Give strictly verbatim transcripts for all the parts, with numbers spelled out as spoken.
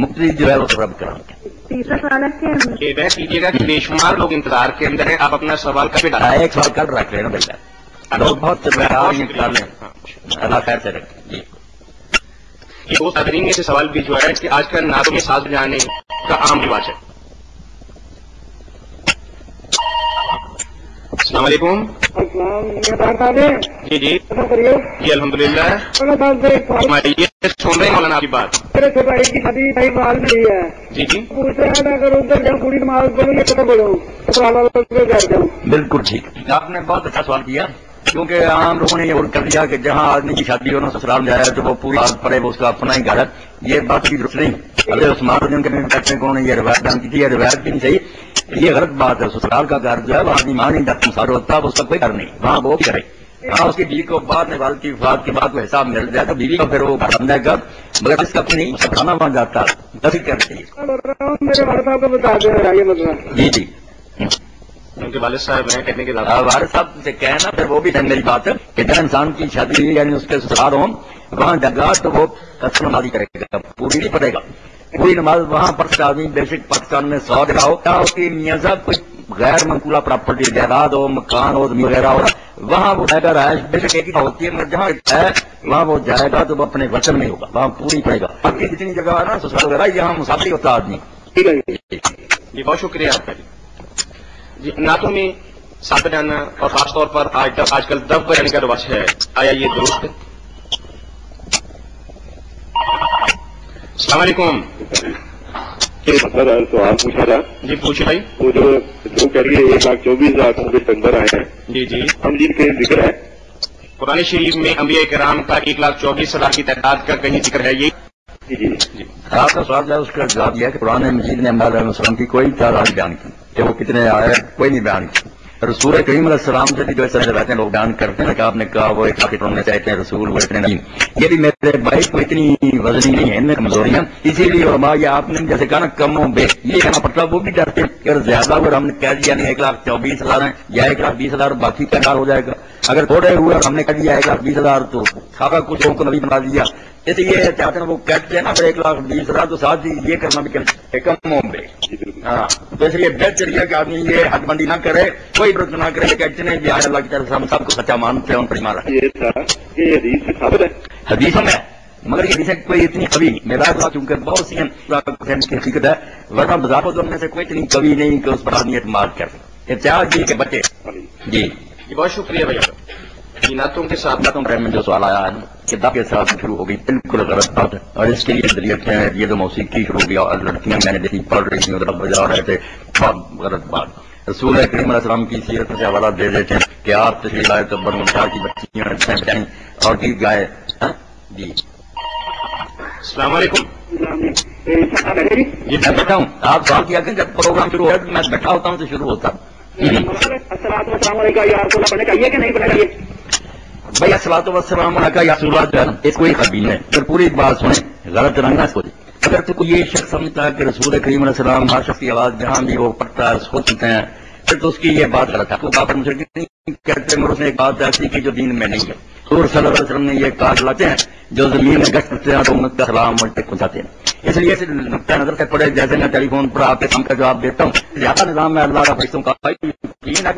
मुफ्ती जो है वो सब कराऊंगा। तीसरा सवाल कीजिएगा कि बेशुमार लोग इंतजार के अंदर है, आप अपना सवाल कभी डालें, एक सवाल कल रख लेना भैया, लोग बहुत अल्लाह खैर से रखें। जी ये दो सादरीन में से सवाल भी जो है कि आज का नातों में साथ जाने का आम रिवाज है। अस्सलाम वालेकुम। जी जी जी अल्हम्दुलिल्लाह। सुन रहे हैं मौलाना आपकी बात। मेरे छोटा एक की शादी भाई माल में है। जी जी पूछ रहा था अगर उधर जाऊँ पूरी माल बोलूँ या कब बोलूँ तो बिल्कुल ठीक। आपने बहुत अच्छा सवाल किया क्योंकि आम लोगों ने ये और कर दिया कि जहाँ आदमी की शादी होना ससुराल जाए तो वो पूरी बात पड़े वो उसका अपना ही घर। ये बात की दुरुस्त नहीं। अरे उस्मान के बैठने को उन्होंने ये रिवायत बन की थी, ये रिवायत भी नहीं सही, ये गलत बात है। ससुराल का घर जो है वो आदमी माँ नहीं जाता सारो होता है, उसका कोई घर नहीं, वहाँ वो भी करे। हाँ उसकी बीवी को बाद में वाल की बात के बाद वो हिसाब मिल जाएगा बीवी का, फिर वो घर का मगर इसका नहीं सफराना बन जाता दस करके। जी जी उनके वाले साहब हैं कहने के अलावा वाले साहब से कहना फिर वो भी है मेरी बात कि जहाँ इंसान की शादी यानी उसके ससुराल हो वहाँ जगह तो वो कसम नमाजी करेगा, पूरी नहीं पड़ेगा पूरी नमाज वहाँ पर। आदमी बेसिक पाकिस्तान में सौ जगह हो या उसकी मियाजा कोई गैर मनकूला प्रॉपर्टी जायदाद हो मकान हो वगैरह हो वहाँ वो जाएगा राइश बेसिक एक होती है मगर जहाँ है वहाँ वो जाएगा तो वो अपने वचन में होगा, वहाँ पूरी पड़ेगा। बाकी जितनी जगह है ना ससुराल वगैरह यहाँ मुसाफिर होता आदमी। ठीक है जी बहुत शुक्रिया आपका। नातों में साथ जाना और खासतौर पर आज आजकल दब बजाने का रिवाज है, आया ये दुरुस्त है? अस्सलाम वालेकुम। सवाल पूछा था। जी पूछे भाई। वो जो जो कह रही है एक लाख चौबीस हजार के अंदर आए हैं। जी जी हम जी के जिक्र है पुराने शरीफ में अंबिया किराम का एक लाख चौबीस हजार की तादाद का कहीं जिक्र है ये? जी जी आपका सवाल जो है उसका जवाब दिया कि पुराने मजीद ने अम्बालाम की कोई तादाद बयान की कि वो कितने आए कोई नहीं बयान की। रसूल करीम अलैहिस्सलाम से भी जो इस तरह से रहते हैं लोग बयान करते हैं कि आपने कहा वो एक आखिर में चाहते हैं रसूल वो इतने नहीं। ये भी मेरे भाई को इतनी वजनी नहीं है, इनमें कमजोरियां इसीलिए उलमा या आपने जैसे कहा ना कमों बे ये कहना पड़ता है वो भी डरते हैं अगर ज्यादा अगर हमने कह दिया नहीं एक लाख चौबीस हजार है या एक लाख बीस हजार बाकी का कार हो जाएगा, अगर थोड़े हुए हमने कह दिया एक लाख बीस हजार तो खाका कुछ लोगों को नबी बना दिया जैसे ये चाहते हैं वो कहते हैं ना फिर एक लाख बीस हजार तो साथ ही ये करना भी कम होंगे। हाँ तो इसलिए बेहतर यह कि आदमी ये हदबंदी ना करे कोई विरोध ना करे कहते हैं बिहार अल्लाह की तरफ से हम सबको सच्चा मानते हैं उन परिमा रहे हदीस में मगर ये हदीसें कोई इतनी कवि मेरा चूंकि बहुत सी हकीकत है वरना बाजारों में से कोई इतनी कवि नहीं कि उस पर आदमी एतमाद कर सके। इत्याद जी के बच्चे। जी बहुत शुक्रिया भैया। नातों के साथ नातों में जो सवाल आया है कि दब के साथ शुरू हो गई बिल्कुल गलत बात है और इसके लिए दलील है ये जो मौसीकी शुरू हो गया और लड़कियां मैंने देखी पढ़ रही थी उधर बजा रहे थे बहुत गलत बात। रसूल करीम अलैहिस्सलाम की सीरत से हवाला दे देते हैं कि आप तशरीफ लाए तो बनमुशाह की बच्चियां और गीत गाए। जी अस्सलाम वालेकुम। जी मैं बैठा हूँ आप सवाल किया कि जब प्रोग्राम शुरू हो गया मैं बैठा होता हूँ तो शुरू होता हूँ भैया सलातो वस्सलाम अलैका या रसूल अल्लाह जान इसको ही कबील है फिर पूरी बात सुने गलत रंगना सोचे। अगर तो कोई ये शख्स समझता है कि रसूल करीम अलैहिस्सलाम हर शख्स की आवाज़ जहाँ भी वो पढ़ता है उसको सुनते हैं फिर तो उसकी ये बात गलत है। तो बाबर मुशरिक नहीं कहते मगर उसने एक बात ऐसी की जो दीन में नहीं है। हजूर सल्लल्लाहु अलैहि वसल्लम ने ये काट लाते हैं जो जमीन में गश्त करते हैं तो उम्मत का सलाम मुझ तक पहुँचाते हैं। इसलिए इस नुक्ता नजर से पड़े जैसे मैं टेलीफोन पर आपके सामने का जवाब देता हूँ ज्यादा निजाम में अल्लाह का फरिश्तों का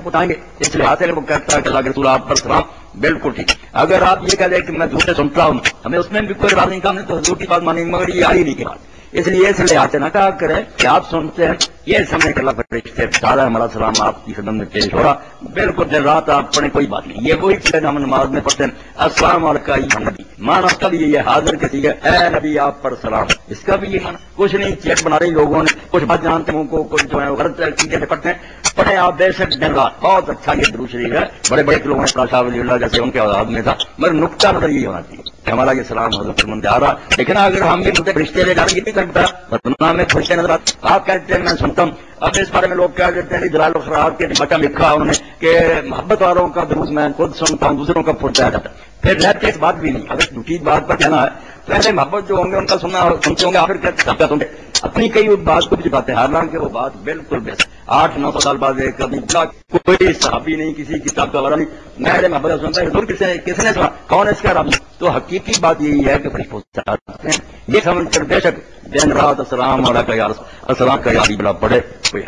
बताएंगे इसलिए हाथ वो कहता है अल्लाह के रसूल आप पर सलाम बिल्कुल ठीक। अगर आप ये कह रहे कि मैं झूठे सुनता हूँ हमें उसमें भी कोई बात नहीं कहा तो हजूर की बात मानेंगे मगर ये आई नहीं की बात इसलिए इसलिए हाथ न कहा करें कि आप सुनते हैं ये समझ अल्लाह फरिश्ते सारा हमारा सलाम आपकी खदम में पेश हो रहा बिल्कुल दिन रात आप पढ़े कोई बात नहीं। ये वही चीज हम नमाज में पढ़ते हैं अस्सलाम वालेका या नबी माना उसका भी ये हाजिर किसी है ऐ नबी आप पर सलाम इसका भी ये माना कुछ नहीं चेक बना रही लोगों ने कुछ बात जानते हैं को कुछ जो है गलत चीजें से पढ़ते हैं पढ़े आप बेशक दिन रात बहुत अच्छा ये दुरूद शरीफ है बड़े बड़े लोगों ने शाह वली अल्लाह जैसे उनके औलाद में था मगर नुकता नजर ये होना चाहिए हमारा ये सलाम हजरत मंद आ रहा लेकिन अगर हम ये मुद्दे रिश्ते ले जाने की नहीं करता वरना में खुश नजर आता आप कहते हैं मैं सुनता हूँ। अब इस बारे में लोग क्या कहते हैं जलाल खराब के बचा लिखा उन्होंने कि मोहब्बत वालों का दुरूद मैं खुद सुनता हूँ दूसरों का पहुंचाया जाता है फिर रहते इस बात भी नहीं अगर झूठी बात पर कहना है तो ऐसे मोहब्बत जो होंगे उनका सुनना सुनते होंगे आखिर क्या सुनते अपनी कई बात को भी चुकाते हैं हालांकि वो बात बिल्कुल बेस्ट आठ नौ साल बाद कभी कोई सहाबी नहीं, किसी किताब का वाला नहीं। मैं महबूब सुनता हूँ किसने सुना, कौन है इसका रावी? तो हकीकी बात यही है कि फरिश्ते हैं ये समझकर बेशक दिन रात अस्सलाम अलैका या रसूल अल्लाह पढ़े कोई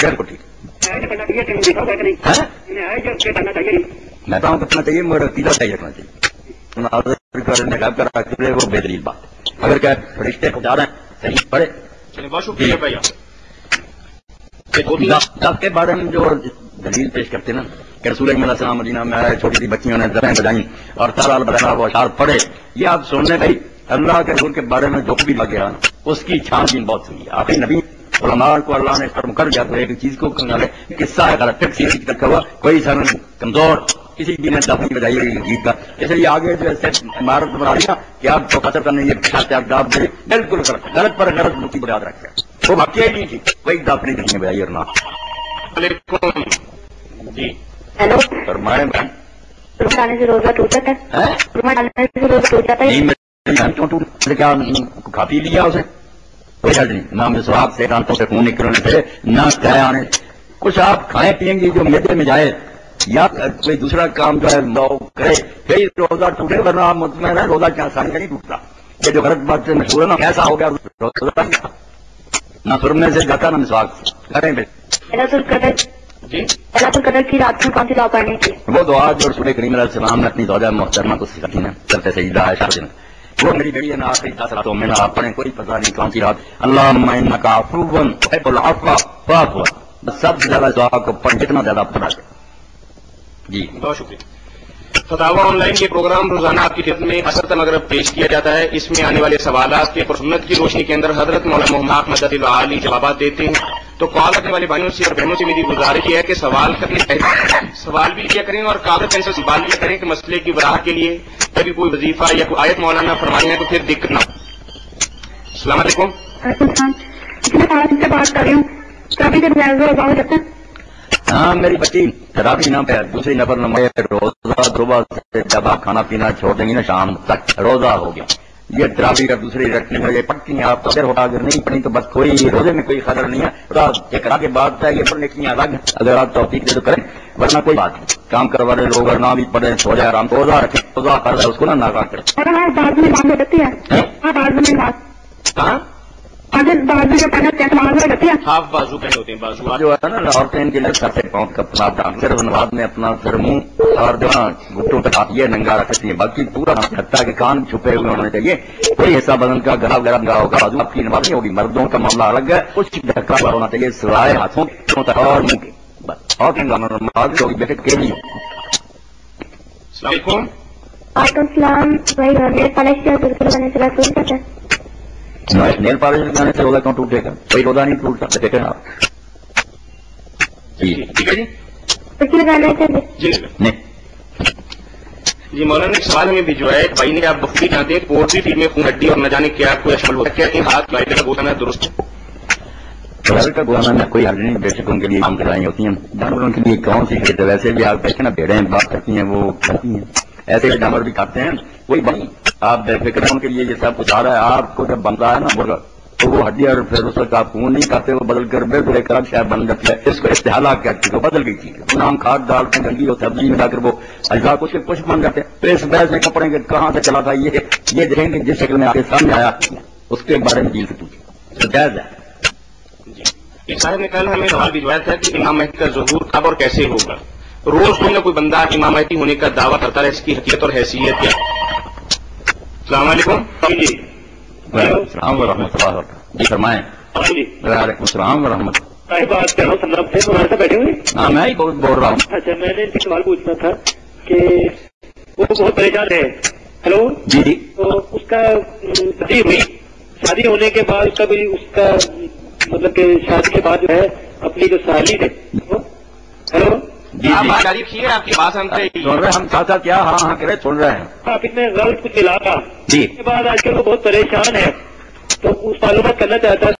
खैर को ठीक मैं काम करना चाहिए, मगर अकीदा चाहिए रखना चाहिए। वो बेहतरीन बात अगर क्या फरिश्ते जा रहे हैं सही पढ़े। चलिए बहुत शुक्रिया भैया। के बारे में जो दलील पेश करते ना कि रसूल सलाम मदीना में आए, छोटी सी बच्चियों ने जराएं बजाई और तालाल बजाना वो अशार पढ़े, ये आप सुनने गई अल्लाह के रसूल के बारे में जो भी लग गया उसकी छानबीन बहुत सुनी। आखिर नबी उलमा को अल्लाह ने कर्म कर दिया तो एक चीज को किस्सा है गलत किसी तक हुआ, कोई सर कमजोर किसी भी ने दफनी बजाई गीत का, इसलिए आगे जो है इमारत बना दिया कि आप जो कसर करने ये आप दे बिल्कुल गलत गलत पर गलत मुक्ति बुनियाद रखें वो वाक्य ही नहीं थी वही दफनी नहीं बजाई। और नाम फरमाए मैम रोजा टूट जाता है क्या खा पी लिया उसे कोई हल नहीं, ना मुझे स्वाब से कांतों से खून निकलने से ना चाय आने कुछ आप खाएं पियेंगे जो मेदे में जाए या कोई दूसरा काम जो है लोग करे फिर रोजा टूटे, वरना आप मुतमैन है रोजा क्या आसानी से नहीं टूटता। ये जो गलत बात से मशहूर है ना कैसा हो गया रोजा ना सुरने से जाता ना मिसवाक करें कदर की रात में कौन सी दुआ पढ़ने की? वो दुआ जो रसूल करीम अलैहिस्सलाम ने अपनी ज़ौजा मोहतरमा को सिखाती है सबसे सईदा आयशा ने, वो मेरी बेड़ी है ना आखिरी दस रातों में ना पढ़े कोई पता नहीं कौन सी रात अल्लाह सबसे ज्यादा दुआ को पढ़ जितना ज्यादा पढ़ा जाए। जी बहुत शुक्रिया। फतावा ऑनलाइन के प्रोग्राम रोजाना आपकी खिदमत में असर तनगरब पेश किया जाता है। इसमें आने वाले सवाल के सुन्नत की रोशनी के अंदर हजरत मौलाना मोहम्मद मददुल आली जवाब देते हैं, तो कॉल करने वाले भाइयों से और बहनों से मेरी गुजारिश है कि सवाल करने पहले सवाल भी किया करें और कागज पेंसिल संभाल लिया करें कि मसले की वराहत के लिए कभी कोई वजीफा या कोई आयत मौलाना फरमाए तो फिर दिक्कत ना हो। अस्सलाम वालेकुम। बात कर रही हूँ हाँ मेरी बच्ची शराबी ना पे दूसरी नंबर नंबर रोजा सुबह से जब आप खाना पीना छोड़ देंगी ना शाम तक रोजा हो गया। ये शराबी का दूसरी रखने में ये पक्की है आप अगर होगा अगर नहीं पड़ी तो बस कोई रोजे में कोई खतर नहीं है। ये करा के बाद है ये पढ़ने की अलग अगर आप तौफीक दे तो करें वरना कोई बात नहीं। काम करवा रहे लोग ना भी पढ़े सो जाए आराम रोजा रखें रोजा कर उसको ना नागा कर हाफ बाजू पहन होते हैं बाजू जो है ना औरतें इनके लिए सर से पहुंच कर नमाज में अपना सर मुंह और जो है घुटनों पर हाथ ये नंगा रखती है बाकी पूरा लगता है कि कान छुपे हुए होने चाहिए कोई हिस्सा बदन का गला वगैरह नंगा होगा बाजू आपकी नमाज नहीं होगी। मर्दों का मामला अलग है कुछ ढका हुआ होना चाहिए सिवाय हाथों और मुंह के बस और नमाज होगी बेटे के लिए। नेल पालिश लगाने से रोजा क्यों टूटेगा? कोई रोजा नहीं टूट सकता देखें आप जी ठीक है जी नहीं जी। मौलाना एक सवाल हमें भी जो है भाई ने आप बकरी चाहते हैं पोल्ट्री फीड में खून हड्डी और न जाने क्या कोई अशमल हो सकता है हाथ गाय का गोदाना दुरुस्त है? गाय का गोदाना में कोई हड्डी नहीं बेशक उनके लिए आम दवाएं होती हैं जानवरों के लिए कौन सी खरीद वैसे भी आप देखें ना भेड़े बात करती हैं वो करती हैं ऐसे भी जानवर भी खाते हैं वही बनी आप बेफिक्र उनके लिए ये सब कुछ आ रहा है। आपको जब बनता है ना मुर्गा तो वो हड्डी और फिर उसका आप खून नहीं खाते वो बदल कर बेर बुरे कर शायद बन जाता है इसको इस्तेहाला क्या चीज को बदल गई चीज नाम खाद डालते हैं गंगी और सब्जी में जाकर वो अजा कुछ कुछ बन जाते हैं। तो इस बहस में कपड़े कहाँ से चला था ये ये देखेंगे जिस शक्ल में आपके सामने आया उसके बारे में दिल से पूछे बहस है। साहब ने कल हमें सवाल भिजवाया था कि इमाम महदी का ज़ुहूर कब और कैसे होगा? रोज कोई ना कोई बंदा इमाम महदी होने का दावा करता है इसकी हकीकत और हैसियत क्या? अस्सलाम वालेकुम। जी अस्सलाम वालेकुम। जी फरमाएं। जी वालेकुम अस्सलाम वरहमत बात कर रहा हूँ संदर्भ से तुम्हारे साथ बैठे हुए हाँ मैं ही बहुत बोल रहा हूँ। अच्छा मैंने इनसे सवाल पूछना था कि वो बहुत परेशान है हेलो जी जी तो उसका शादी हुई शादी होने के बाद उसका भी उसका मतलब कि शादी के बाद जो है अपनी जो साली है हेलो जी आप बात है आपकी बात हम सुन रहे हम साथ क्या हाँ हाँ करे सुन रहे हैं आप इतने गलत कुछ मिला था जी उसके बाद आजकल वो बहुत परेशान है तो उस मालूम करना चाहता है।